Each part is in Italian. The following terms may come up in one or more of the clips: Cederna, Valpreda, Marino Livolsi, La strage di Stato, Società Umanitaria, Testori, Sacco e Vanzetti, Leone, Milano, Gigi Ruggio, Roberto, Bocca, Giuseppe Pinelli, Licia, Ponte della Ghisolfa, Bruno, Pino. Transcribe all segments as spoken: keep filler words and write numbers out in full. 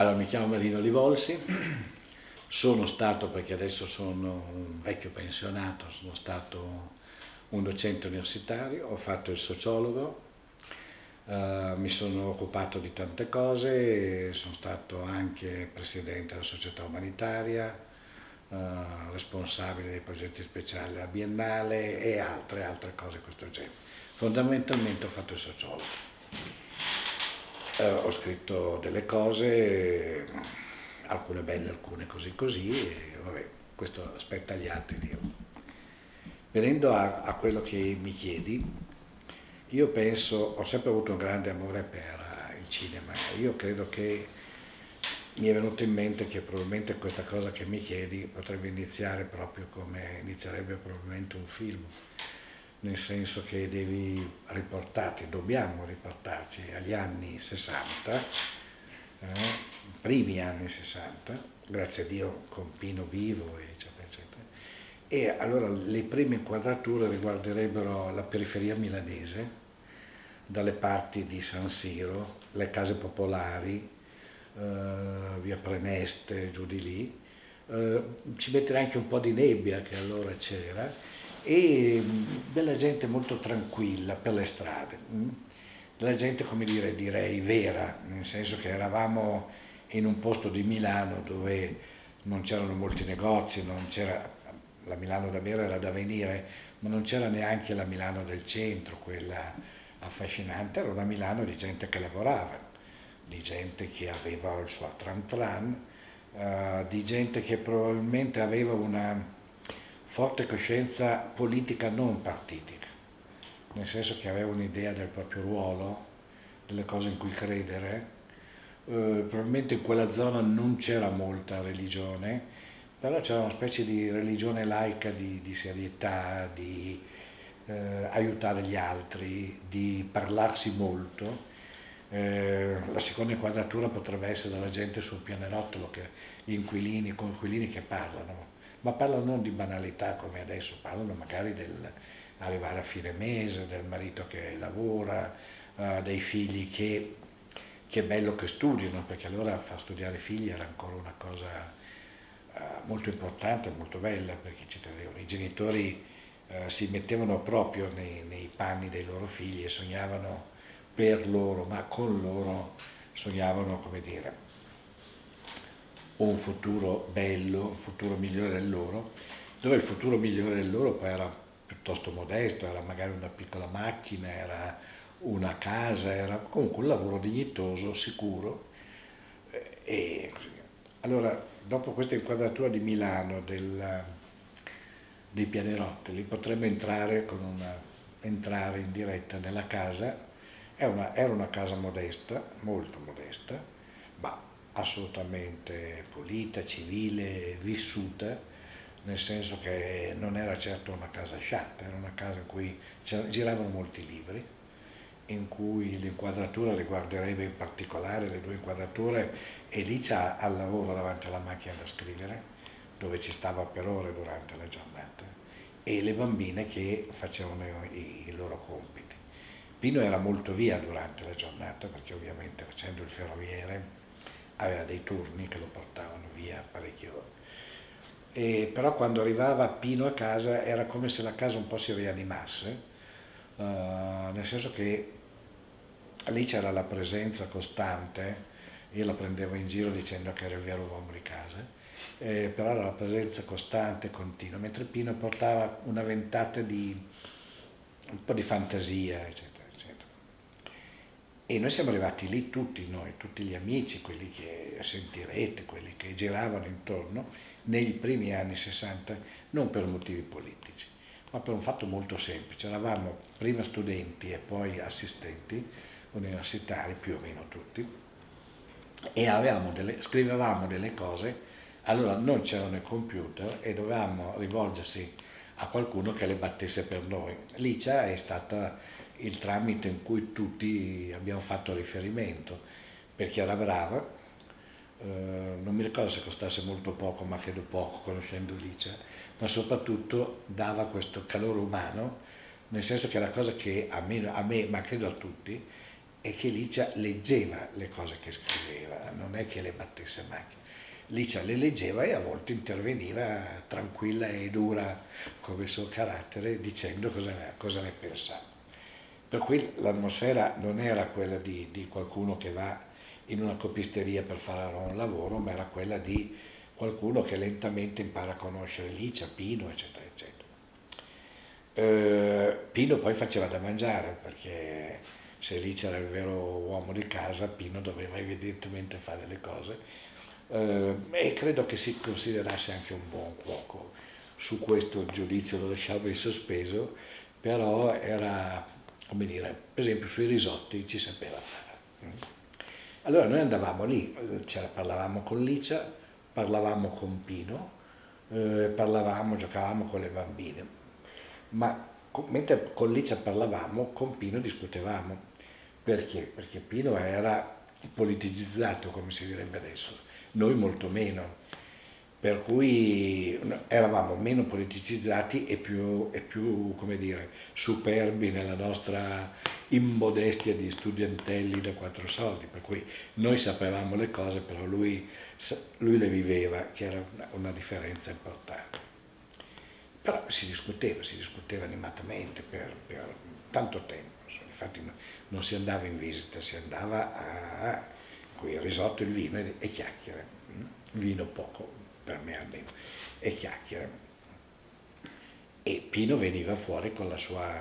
Allora, mi chiamo Marino Livolsi, sono stato, perché adesso sono un vecchio pensionato, sono stato un docente universitario, ho fatto il sociologo, eh, mi sono occupato di tante cose, sono stato anche presidente della società umanitaria, eh, responsabile dei progetti speciali a Biennale e altre, altre cose di questo genere. Fondamentalmente ho fatto il sociologo. Eh, ho scritto delle cose, alcune belle, alcune così così, e vabbè, questo aspetta agli altri dirlo. Venendo a, a quello che mi chiedi, io penso, ho sempre avuto un grande amore per il cinema, io credo che mi è venuto in mente che probabilmente questa cosa che mi chiedi potrebbe iniziare proprio come inizierebbe probabilmente un film. Nel senso che devi riportarti, dobbiamo riportarci agli anni sessanta, eh, primi anni sessanta, grazie a Dio con Pino vivo, eccetera, eccetera. E allora le prime inquadrature riguarderebbero la periferia milanese, dalle parti di San Siro, le case popolari, eh, via Preneste, giù di lì. Eh, ci metterà anche un po' di nebbia che allora c'era, e della gente molto tranquilla per le strade, della gente, come dire, direi vera, nel senso che eravamo in un posto di Milano dove non c'erano molti negozi, non c'era la Milano davvero, era da venire, ma non c'era neanche la Milano del centro, quella affascinante, era una Milano di gente che lavorava, di gente che aveva il suo tram tram, eh, di gente che probabilmente aveva una forte coscienza politica non partitica, nel senso che aveva un'idea del proprio ruolo, delle cose in cui credere. Eh, probabilmente in quella zona non c'era molta religione, però c'era una specie di religione laica di, di serietà, di eh, aiutare gli altri, di parlarsi molto. Eh, la seconda inquadratura potrebbe essere della gente sul pianerottolo, che, gli inquilini, coinquilini che parlano. Ma parlano non di banalità come adesso, parlano magari dell'arrivare a fine mese, del marito che lavora, eh, dei figli che, che è bello che studiano, perché allora far studiare i figli era ancora una cosa eh, molto importante, molto bella, perché ci credevano. I genitori eh, si mettevano proprio nei, nei panni dei loro figli e sognavano per loro, ma con loro sognavano, come dire, un futuro bello, un futuro migliore del loro, dove il futuro migliore del loro poi era piuttosto modesto, era magari una piccola macchina, era una casa, era comunque un lavoro dignitoso, sicuro. E allora, dopo questa inquadratura di Milano, del, dei pianerottoli, potremmo entrare, con una, entrare in diretta nella casa. È una, era una casa modesta, molto modesta, ma assolutamente pulita, civile, vissuta, nel senso che non era certo una casa sciatta, era una casa in cui giravano molti libri, in cui l'inquadratura riguarderebbe in particolare le due inquadrature, e lì c'ha al lavoro davanti alla macchina da scrivere, dove ci stava per ore durante la giornata, e le bambine che facevano i, i loro compiti. Pino era molto via durante la giornata, perché ovviamente facendo il ferroviere aveva dei turni che lo portavano via parecchie ore. E però quando arrivava Pino a casa era come se la casa un po' si rianimasse, uh, nel senso che lì c'era la presenza costante, io la prendevo in giro dicendo che era il vero uomo di casa, eh, però era la presenza costante e continua, mentre Pino portava una ventata di un po' di fantasia, eccetera. E noi siamo arrivati lì tutti noi, tutti gli amici, quelli che sentirete, quelli che giravano intorno, nei primi anni sessanta, non per motivi politici, ma per un fatto molto semplice. Eravamo prima studenti e poi assistenti universitari, più o meno tutti, e avevamo delle, scrivevamo delle cose, allora non c'erano i computer e dovevamo rivolgersi a qualcuno che le battesse per noi. Licia è stata il tramite in cui tutti abbiamo fatto riferimento, perché era brava, eh, non mi ricordo se costasse molto poco, ma credo poco, conoscendo Licia, ma soprattutto dava questo calore umano, nel senso che la cosa che a me, a me ma credo a tutti, è che Licia leggeva le cose che scriveva, non è che le battesse a macchina. Licia le leggeva e a volte interveniva tranquilla e dura come il suo carattere, dicendo cosa, cosa ne pensava. Per cui l'atmosfera non era quella di, di qualcuno che va in una copisteria per fare un lavoro, ma era quella di qualcuno che lentamente impara a conoscere Licia, Pino, eccetera, eccetera. Eh, Pino poi faceva da mangiare, perché se Licia era il vero uomo di casa, Pino doveva evidentemente fare le cose, eh, e credo che si considerasse anche un buon cuoco. Su questo il giudizio lo lasciavo in sospeso, però era, come dire, per esempio sui risotti ci sapeva fare. Allora noi andavamo lì, cioè, parlavamo con Licia, parlavamo con Pino, eh, parlavamo, giocavamo con le bambine, ma con, mentre con Licia parlavamo, con Pino discutevamo. Perché? Perché Pino era politicizzato, come si direbbe adesso, noi molto meno, per cui eravamo meno politicizzati e più, e più come dire, superbi nella nostra immodestia di studiantelli da quattro soldi, per cui noi sapevamo le cose, però lui, lui le viveva, che era una, una differenza importante. Però si discuteva, si discuteva animatamente per, per tanto tempo, infatti non si andava in visita, si andava a qui, il risotto, il vino e, e chiacchiere, vino poco, per me almeno, e chiacchiere. E Pino veniva fuori con la sua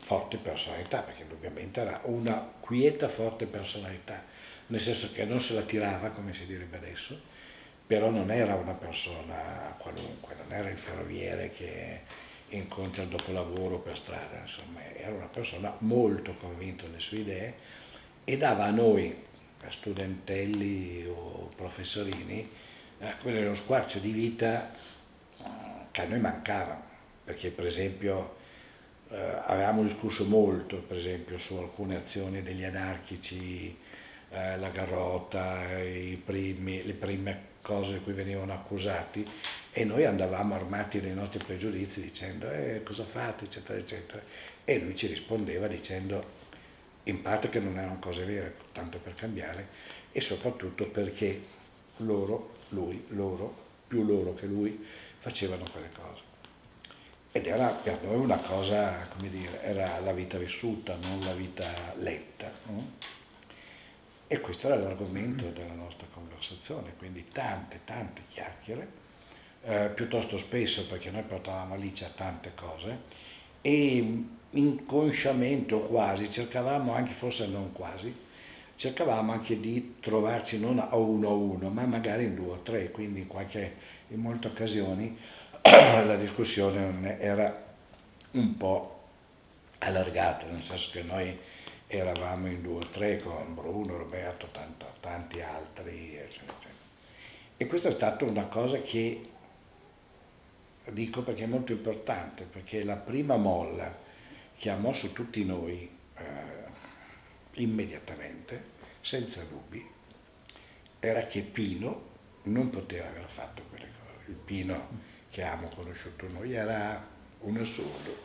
forte personalità, perché indubbiamente era una quieta, forte personalità, nel senso che non se la tirava, come si direbbe adesso, però non era una persona qualunque, non era il ferroviere che incontra dopo lavoro per strada, insomma, era una persona molto convinta delle sue idee e dava a noi, studentelli o professorini, eh, quello era uno squarcio di vita eh, che a noi mancava, perché per esempio eh, avevamo discusso molto per esempio su alcune azioni degli anarchici, eh, la Garota, i primi, le prime cose di cui venivano accusati, e noi andavamo armati dei nostri pregiudizi dicendo eh, cosa fate, eccetera, eccetera, e lui ci rispondeva dicendo in parte che non erano cose vere, tanto per cambiare, e soprattutto perché loro, lui, loro, più loro che lui, facevano quelle cose. Ed era per noi una cosa, come dire, era la vita vissuta, non la vita letta. No? E questo era l'argomento della nostra conversazione, quindi tante, tante chiacchiere, eh, piuttosto spesso, perché noi portavamo lì a tante cose, e inconsciamente o quasi, cercavamo anche, forse non quasi, cercavamo anche di trovarci non a uno a uno, ma magari in due o tre, quindi in, qualche, in molte occasioni la discussione era un po' allargata, nel senso che noi eravamo in due o tre con Bruno, Roberto, tanto, tanti altri, eccetera, eccetera. E questa è stata una cosa che dico perché è molto importante, perché la prima molla che ha mosso tutti noi eh, immediatamente, senza dubbi, era che Pino non poteva aver fatto quelle cose. Il Pino che abbiamo conosciuto noi era un assurdo,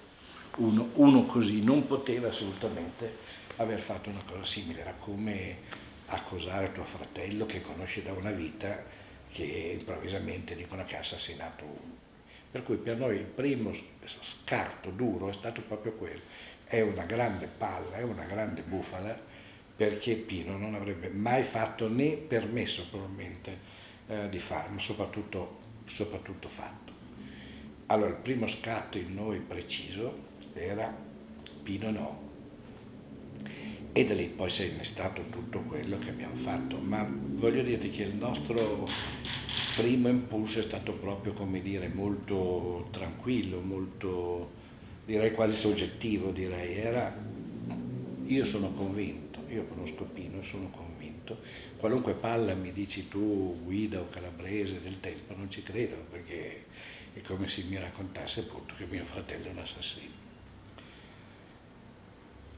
uno, uno così non poteva assolutamente aver fatto una cosa simile, era come accusare tuo fratello che conosci da una vita, che improvvisamente dicono che ha assassinato uno. Per cui per noi il primo scarto duro è stato proprio questo, è una grande palla, è una grande bufala, perché Pino non avrebbe mai fatto né permesso probabilmente eh, di farlo, ma soprattutto, soprattutto fatto. Allora il primo scatto in noi preciso era Pino no, e da lì poi si è innestato tutto quello che abbiamo fatto, ma voglio dirti che il nostro primo impulso è stato proprio, come dire, molto tranquillo, molto, direi quasi soggettivo, direi, era io sono convinto, io conosco Pino, sono convinto, qualunque palla mi dici tu, Guida o Calabrese del tempo, non ci credo, perché è come se mi raccontasse appunto che mio fratello è un assassino.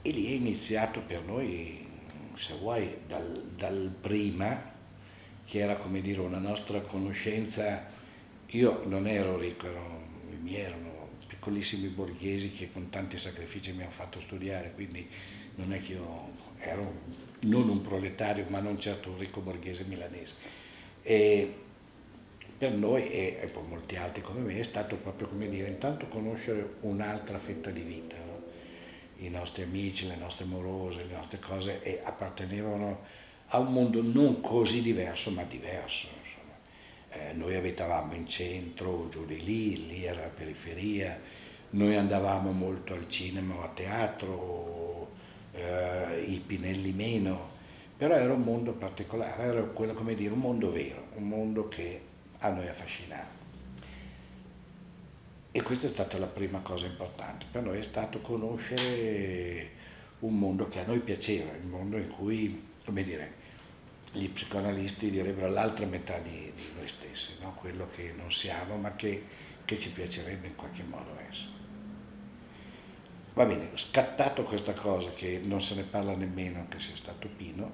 E lì è iniziato per noi, se vuoi, dal, dal prima, che era, come dire, una nostra conoscenza. Io non ero ricco, ero, i miei erano piccolissimi borghesi che con tanti sacrifici mi hanno fatto studiare, quindi non è che io ero non un proletario, ma non certo un ricco borghese milanese. E per noi, e, e poi molti altri come me, è stato proprio, come dire, intanto conoscere un'altra fetta di vita, no? I nostri amici, le nostre morose, le nostre cose, e appartenevano a un mondo non così diverso, ma diverso. Eh, noi abitavamo in centro, giù di lì, lì era la periferia, noi andavamo molto al cinema o a teatro, eh, i Pinelli meno, però era un mondo particolare, era quello, come dire, un mondo vero, un mondo che a noi affascinava. E questa è stata la prima cosa importante, per noi è stato conoscere un mondo che a noi piaceva, il mondo in cui, come dire, gli psicoanalisti direbbero l'altra metà di, di noi stessi, no? Quello che non siamo ma che, che ci piacerebbe in qualche modo essere. Va bene, scattato questa cosa che non se ne parla nemmeno che sia stato Pino,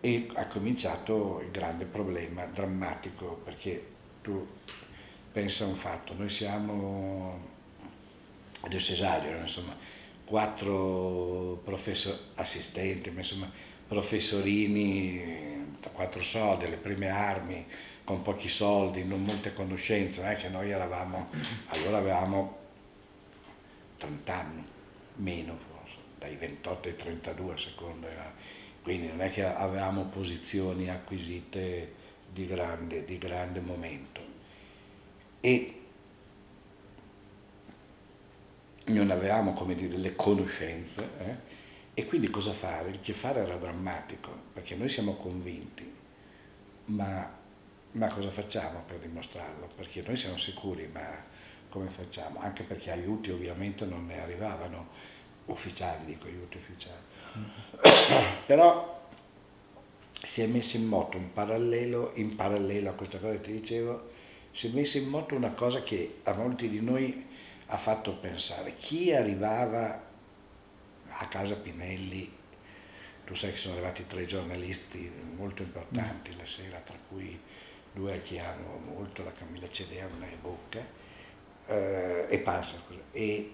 e ha cominciato il grande problema drammatico, perché tu pensa a un fatto, noi siamo, adesso esagero, insomma, quattro professor assistenti, ma insomma, professorini da quattro soldi, le prime armi, con pochi soldi, non molte conoscenze, non è che noi eravamo, allora avevamo trenta anni, meno forse, dai ventotto ai trentadue secondo, quindi non è che avevamo posizioni acquisite di grande, di grande momento, e non avevamo, come dire, le conoscenze, eh? E quindi cosa fare? Il che fare era drammatico, perché noi siamo convinti, ma, ma cosa facciamo per dimostrarlo? Perché noi siamo sicuri, ma come facciamo? Anche perché aiuti ovviamente non ne arrivavano, ufficiali, dico aiuti ufficiali. Però si è messo in moto un parallelo, in parallelo a questa cosa che ti dicevo, si è messo in moto una cosa che a molti di noi ha fatto pensare. Chi arrivava a casa Pinelli, tu sai che sono arrivati tre giornalisti molto importanti mm. la sera, tra cui due che amano molto, la Camilla Cederna e Bocca, eh, e Panza, scusa. E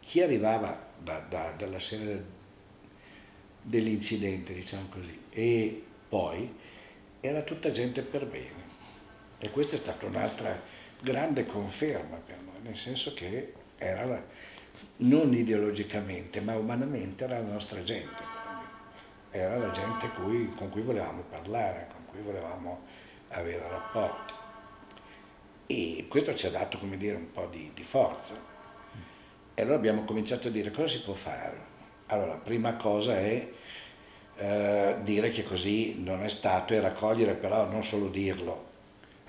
chi arrivava da, da, dalla sera dell'incidente, diciamo così, e poi era tutta gente per bene. E questa è stata un'altra grande conferma per noi, nel senso che era la, non ideologicamente, ma umanamente era la nostra gente, era la gente cui, con cui volevamo parlare, con cui volevamo avere rapporti. E questo ci ha dato, come dire, un po' di, di forza. E allora abbiamo cominciato a dire cosa si può fare. Allora, la prima cosa è eh, dire che così non è stato, e raccogliere, però non solo dirlo,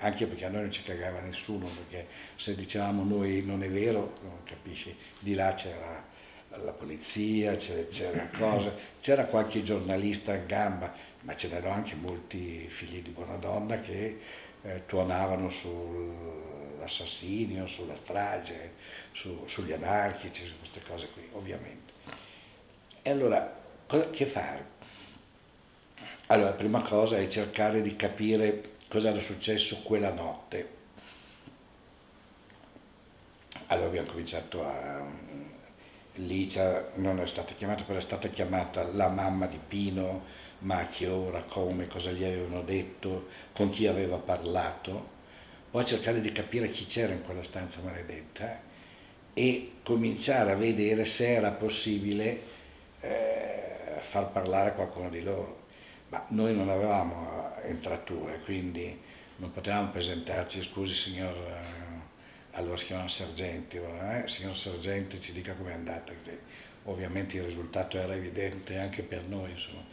anche perché a noi non ci cagava nessuno, perché se dicevamo noi non è vero, non capisci, di là c'era la polizia, c'era cosa, c'era qualche giornalista in gamba, ma c'erano anche molti figli di buona donna che eh, tuonavano sull'assassinio, sulla strage, su, sugli anarchici, su queste cose qui, ovviamente. E allora, che fare? Allora, la prima cosa è cercare di capire cosa era successo quella notte. Allora abbiamo cominciato a... Licia non è stata chiamata, però è stata chiamata la mamma di Pino, ma a che ora, come, cosa gli avevano detto, con chi aveva parlato. Poi cercare di capire chi c'era in quella stanza maledetta e cominciare a vedere se era possibile eh, far parlare qualcuno di loro. Ma noi non avevamo entrature, quindi non potevamo presentarci, scusi signor, allora si chiamava sergente, eh? Signor sergente ci dica com'è andata, ovviamente il risultato era evidente anche per noi, insomma.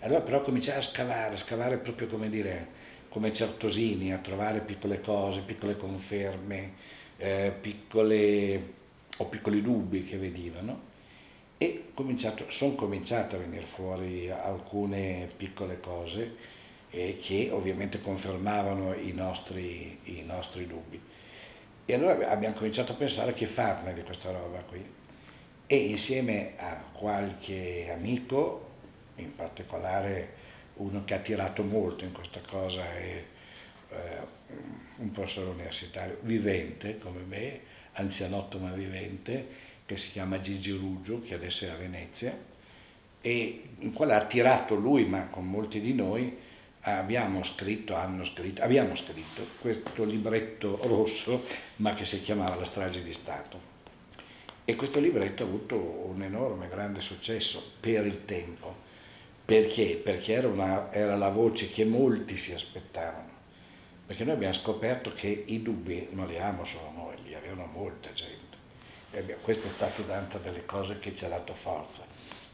Allora però cominciare a scavare, scavare proprio, come dire, come certosini, a trovare piccole cose, piccole conferme, eh, piccole, o piccoli dubbi che venivano. E sono cominciate a venire fuori alcune piccole cose eh, che ovviamente confermavano i nostri, i nostri dubbi. E allora abbiamo cominciato a pensare che farne di questa roba qui. E insieme a qualche amico, in particolare uno che ha tirato molto in questa cosa, è eh, un professore universitario vivente come me, anzianotto ma vivente, che si chiama Gigi Ruggio, che adesso è a Venezia, e in quale ha tirato lui, ma con molti di noi, abbiamo scritto, hanno scritto, abbiamo scritto questo libretto rosso, ma che si chiamava La strage di Stato. E questo libretto ha avuto un enorme, grande successo per il tempo. Perché? Perché era, una, era la voce che molti si aspettavano. Perché noi abbiamo scoperto che i dubbi non li avevamo solo noi, li avevano molta gente. E abbiamo, questo è stato tanta delle cose che ci ha dato forza.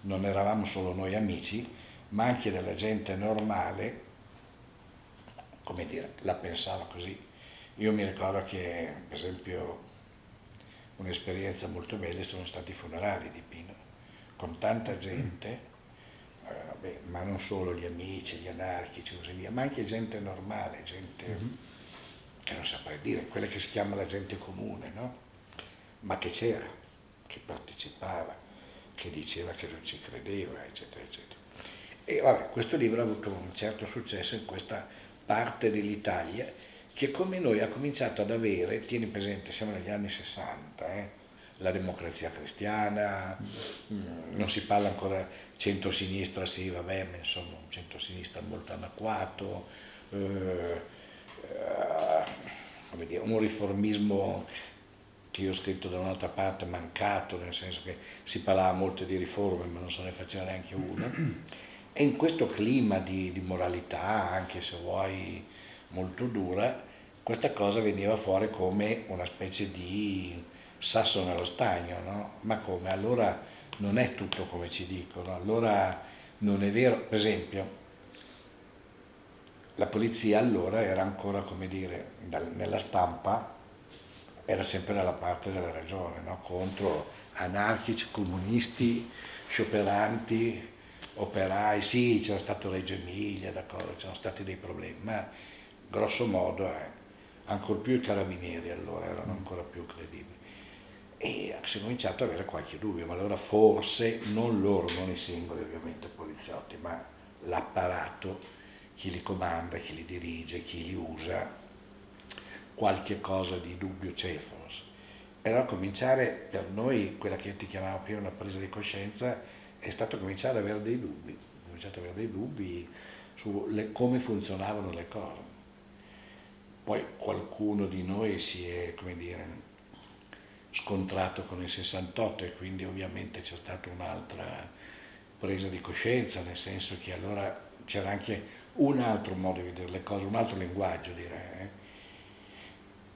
Non eravamo solo noi amici, ma anche della gente normale, come dire, la pensava così. Io mi ricordo che, per esempio, un'esperienza molto bella sono stati i funerali di Pino, con tanta gente, eh, vabbè, ma non solo gli amici, gli anarchici, così via, ma anche gente normale, gente mm-hmm. che non saprei dire, quella che si chiama la gente comune, no? Ma che c'era, che partecipava, che diceva che non ci credeva, eccetera, eccetera. E vabbè, questo libro ha avuto un certo successo in questa parte dell'Italia, che come noi ha cominciato ad avere, tieni presente, siamo negli anni sessanta, eh? La democrazia cristiana, mm. non si parla ancora centrosinistra, sì, vabbè, ma insomma un centrosinistra molto anacquato, eh, eh, come dire, un riformismo che io ho scritto da un'altra parte mancato, nel senso che si parlava molto di riforme, ma non se ne faceva neanche una. E in questo clima di, di moralità, anche se vuoi molto dura, questa cosa veniva fuori come una specie di sasso nello stagno, no? Ma come? Allora non è tutto come ci dicono, allora non è vero. Per esempio, la polizia allora era ancora, come dire, nella stampa, era sempre dalla parte della ragione, no? Contro anarchici, comunisti, scioperanti, operai, sì, c'era stato Reggio Emilia, d'accordo, c'erano stati dei problemi, ma grosso modo eh, ancora più i carabinieri allora erano ancora più credibili. E si è cominciato ad avere qualche dubbio, ma allora forse non loro, non i singoli ovviamente poliziotti, ma l'apparato, chi li comanda, chi li dirige, chi li usa, qualche cosa di dubbio c'è forse. E allora cominciare per noi, quella che io ti chiamavo prima una presa di coscienza, è stato cominciare ad avere dei dubbi, cominciato ad avere dei dubbi su le, come funzionavano le cose. Poi qualcuno di noi si è, come dire, scontrato con il sessantotto e quindi ovviamente c'è stata un'altra presa di coscienza, nel senso che allora c'era anche un altro modo di vedere le cose, un altro linguaggio direi. Eh?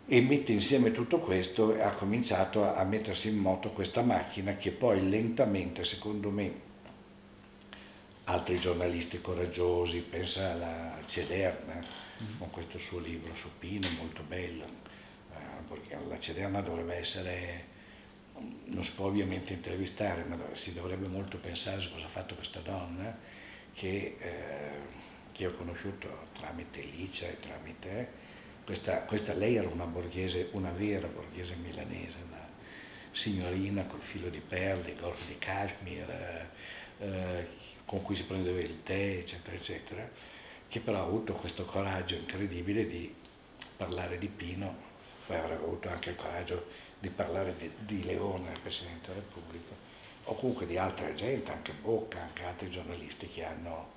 E mette insieme tutto questo, ha cominciato a mettersi in moto questa macchina che poi lentamente, secondo me, altri giornalisti coraggiosi, pensa alla Cederna, mm. con questo suo libro su Pino, molto bello, eh, perché la Cederna dovrebbe essere, non si può ovviamente intervistare, ma si dovrebbe molto pensare su cosa ha fatto questa donna che, eh, che ho conosciuto tramite Licia e tramite... Questa, questa lei era una borghese, una vera borghese milanese, una signorina col filo di perle, gorro di cashmere, eh, con cui si prendeva il tè, eccetera, eccetera, che però ha avuto questo coraggio incredibile di parlare di Pino, poi avrebbe avuto anche il coraggio di parlare di, di Leone, il Presidente della Repubblica, o comunque di altra gente, anche Bocca, anche altri giornalisti che hanno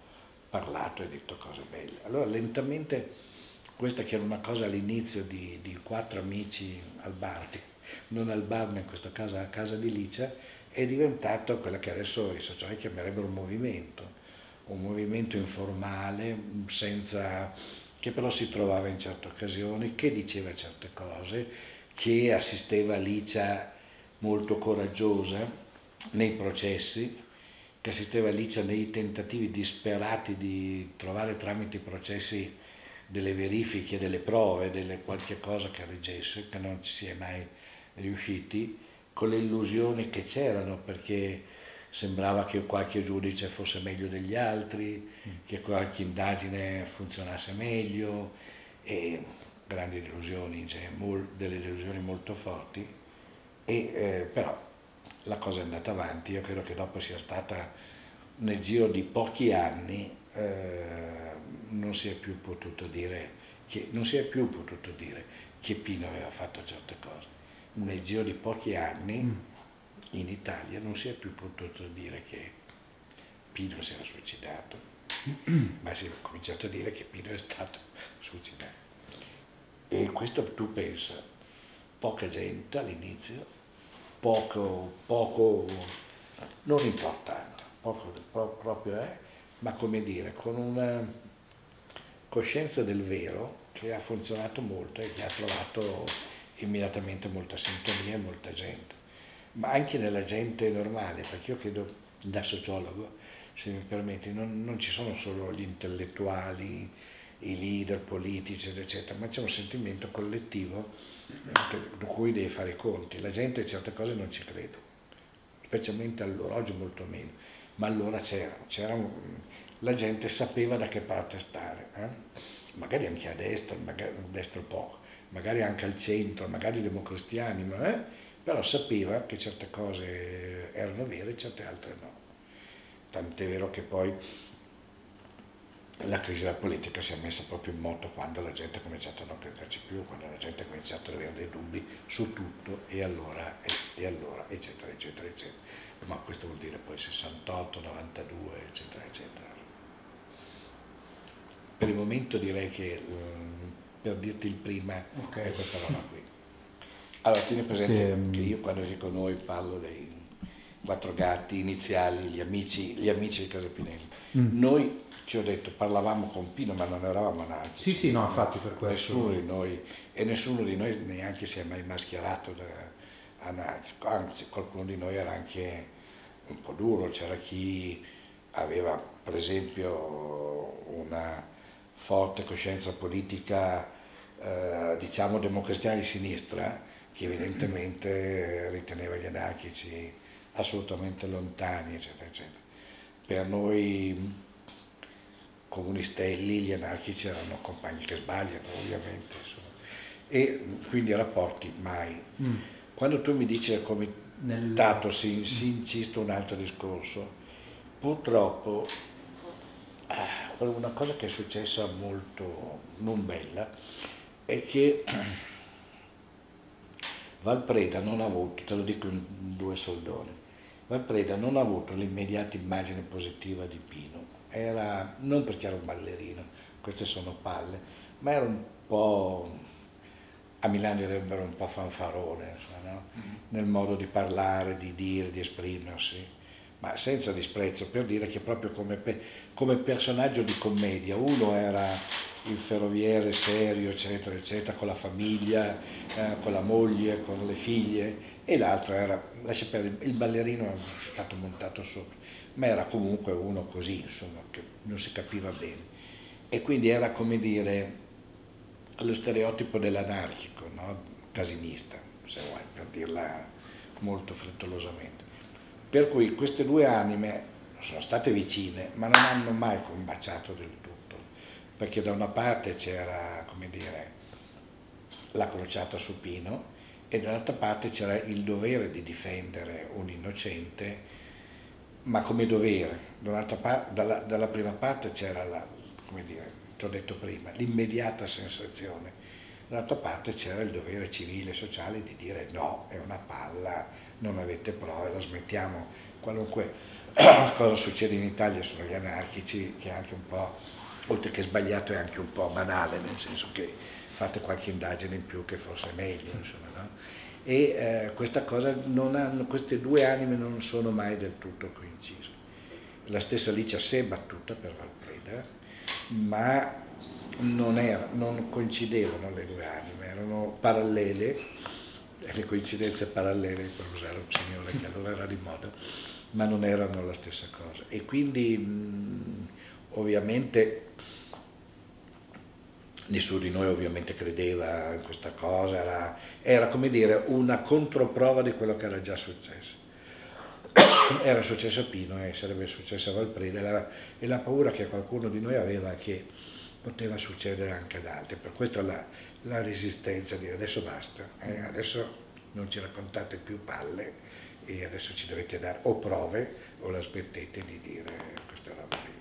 parlato e detto cose belle. Allora lentamente... Questa che era una cosa all'inizio di, di quattro amici al bar, non al bar ma in questo caso a casa di Licia, è diventata quella che adesso i sociologi chiamerebbero un movimento, un movimento informale, senza, che però si trovava in certe occasioni, che diceva certe cose, che assisteva Licia molto coraggiosa nei processi, che assisteva Licia nei tentativi disperati di trovare tramite i processi delle verifiche, delle prove, delle qualche cosa che reggesse, che non ci si è mai riusciti, con le illusioni che c'erano, perché sembrava che qualche giudice fosse meglio degli altri, mm. che qualche indagine funzionasse meglio, e grandi delusioni, cioè, delle delusioni molto forti, e, eh, però la cosa è andata avanti, io credo che dopo sia stata, nel giro di pochi anni, eh, non si è più potuto dire che, non si è più potuto dire che Pino aveva fatto certe cose. Nel giro di pochi anni in Italia non si è più potuto dire che Pino si era suicidato, ma si è cominciato a dire che Pino è stato suicidato. E questo tu pensa, poca gente all'inizio, poco, poco, non importante, poco proprio è, ma come dire, con una coscienza del vero che ha funzionato molto e che ha trovato immediatamente molta sintonia e molta gente. Ma anche nella gente normale, perché io credo, da sociologo, se mi permetti, non, non ci sono solo gli intellettuali, i leader politici, eccetera, ma c'è un sentimento collettivo di cui devi fare i conti. La gente a certe cose non ci crede, specialmente allora, oggi molto meno, ma allora c'era, la gente sapeva da che parte stare, eh? Magari anche a destra, magari a destra poco, magari anche al centro, magari i democristiani, ma, eh? però sapeva che certe cose erano vere e certe altre no. Tant'è vero che poi la crisi della politica si è messa proprio in moto quando la gente ha cominciato a non crederci più, quando la gente ha cominciato ad avere dei dubbi su tutto e allora, e, e allora, eccetera, eccetera, eccetera. Ma questo vuol dire poi sessantotto, novantadue, eccetera, eccetera. Per il momento direi che, per dirti il prima, okay, è questa roba qui. Allora, tieni presente che io quando dico noi parlo dei quattro gatti iniziali, gli amici, gli amici di Casa Pinelli. Mm. Noi, ti ho detto, parlavamo con Pino, ma non eravamo nati. Sì, sì, no, infatti per questo. Nessuno di noi, e nessuno di noi neanche si è mai mascherato da anarchico, anzi qualcuno di noi era anche un po' duro, c'era chi aveva per esempio una forte coscienza politica, eh, diciamo democristiana di sinistra, che evidentemente riteneva gli anarchici assolutamente lontani, eccetera, eccetera. Per noi comunistelli gli anarchici erano compagni che sbagliano, ovviamente, insomma. E quindi rapporti mai. Mm. Quando tu mi dici come Nel... dato si, si insiste un altro discorso, purtroppo una cosa che è successa molto non bella è che Valpreda non ha avuto, te lo dico in due soldoni, Valpreda non ha avuto l'immediata immagine positiva di Pino. Era, non perché era un ballerino, queste sono palle, ma era un po', a Milano direbbero un po' fanfarone, no? Nel modo di parlare, di dire, di esprimersi. Ma senza disprezzo, per dire che proprio come, pe come personaggio di commedia, uno era il ferroviere serio, eccetera, eccetera, con la famiglia, eh, con la moglie, con le figlie, e l'altro era, lascia perdere, il ballerino è stato montato sopra, ma era comunque uno così, insomma, che non si capiva bene. E quindi era, come dire, lo stereotipo dell'anarchico, no? Casinista, se vuoi, per dirla molto frettolosamente. Per cui queste due anime sono state vicine, ma non hanno mai combaciato del tutto, perché da una parte c'era, come dire, la crociata su Pino e dall'altra parte c'era il dovere di difendere un innocente, ma come dovere. Dall'altra, dalla, dalla prima parte c'era la, come dire, ti ho detto prima, l'immediata sensazione, dall'altra parte c'era il dovere civile e sociale di dire no, è una palla, non avete prove, la smettiamo, qualunque cosa succede in Italia sono gli anarchici, che è anche un po', oltre che sbagliato, è anche un po' banale, nel senso che fate qualche indagine in più che forse è meglio, insomma, no? E eh, questa cosa non hanno, queste due anime non sono mai del tutto coincise. La stessa Licia si è battuta per Valpreda, ma non, era, non coincidevano le due anime, erano parallele, le coincidenze parallele, per usare un signore che allora era di moda, ma non erano la stessa cosa. E quindi mh, ovviamente nessuno di noi ovviamente credeva in questa cosa, era, era come dire una controprova di quello che era già successo. Era successo a Pino e sarebbe successo a Valpreda, e la, e la paura che qualcuno di noi aveva che poteva succedere anche ad altri, per questo la, la resistenza a dire adesso basta, eh, adesso non ci raccontate più palle e adesso ci dovete dare o prove o la smettete di dire questa roba lì.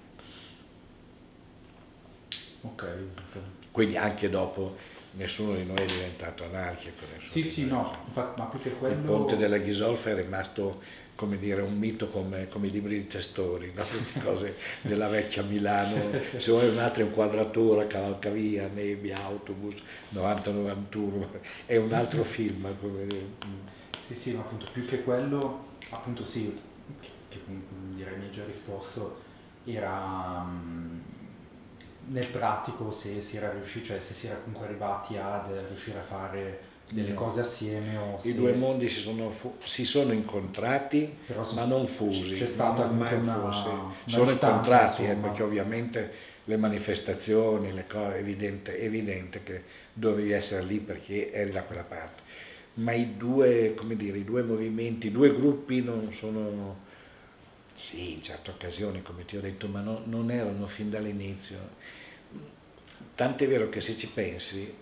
Ok. Quindi anche dopo nessuno di noi è diventato anarchico. Sì, sì, no, infatti, ma più che quello... Il Ponte della Ghisolfa è rimasto, come dire, un mito come, come i libri di Testori, no? Queste cose della vecchia Milano, se vuoi un'altra inquadratura, cavalcavia, nebbia, autobus, novanta novantuno, è un altro film. Come... Sì, sì, ma appunto più che quello, appunto sì, che direi mi hai già risposto, era... Um, nel pratico se si era riusciti, cioè se si era comunque arrivati a riuscire a fare delle no. cose assieme o i se... due mondi si sono, si sono incontrati sono ma non fusi, c'è stata non mai una, fusi. Una sono incontrati eh, perché ovviamente le manifestazioni, le cose, evidente, evidente che dovevi essere lì perché eri da quella parte, ma i due, come dire, i due movimenti, i due gruppi non sono... Sì, in certe occasioni, come ti ho detto, ma no, non erano fin dall'inizio. Tant'è vero che se ci pensi,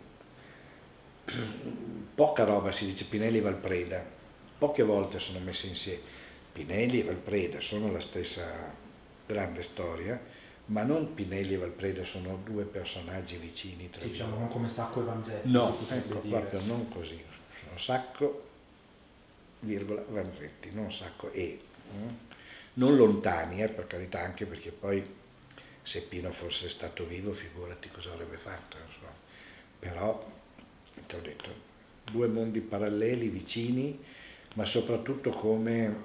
poca roba si dice Pinelli e Valpreda, poche volte sono messe insieme. Pinelli e Valpreda sono la stessa grande storia, ma non Pinelli e Valpreda sono due personaggi vicini tra loro. Diciamo non come Sacco e Vanzetti. No, ecco, dire. Proprio non così. Sono Sacco, virgola, Vanzetti, non Sacco e... Non lontani, eh, per carità, anche perché poi se Pino fosse stato vivo, figurati cosa avrebbe fatto. Insomma. Però, ti ho detto, due mondi paralleli, vicini, ma soprattutto come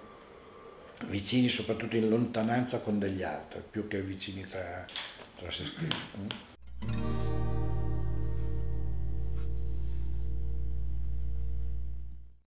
vicini, soprattutto in lontananza con degli altri, più che vicini tra, tra se stessi.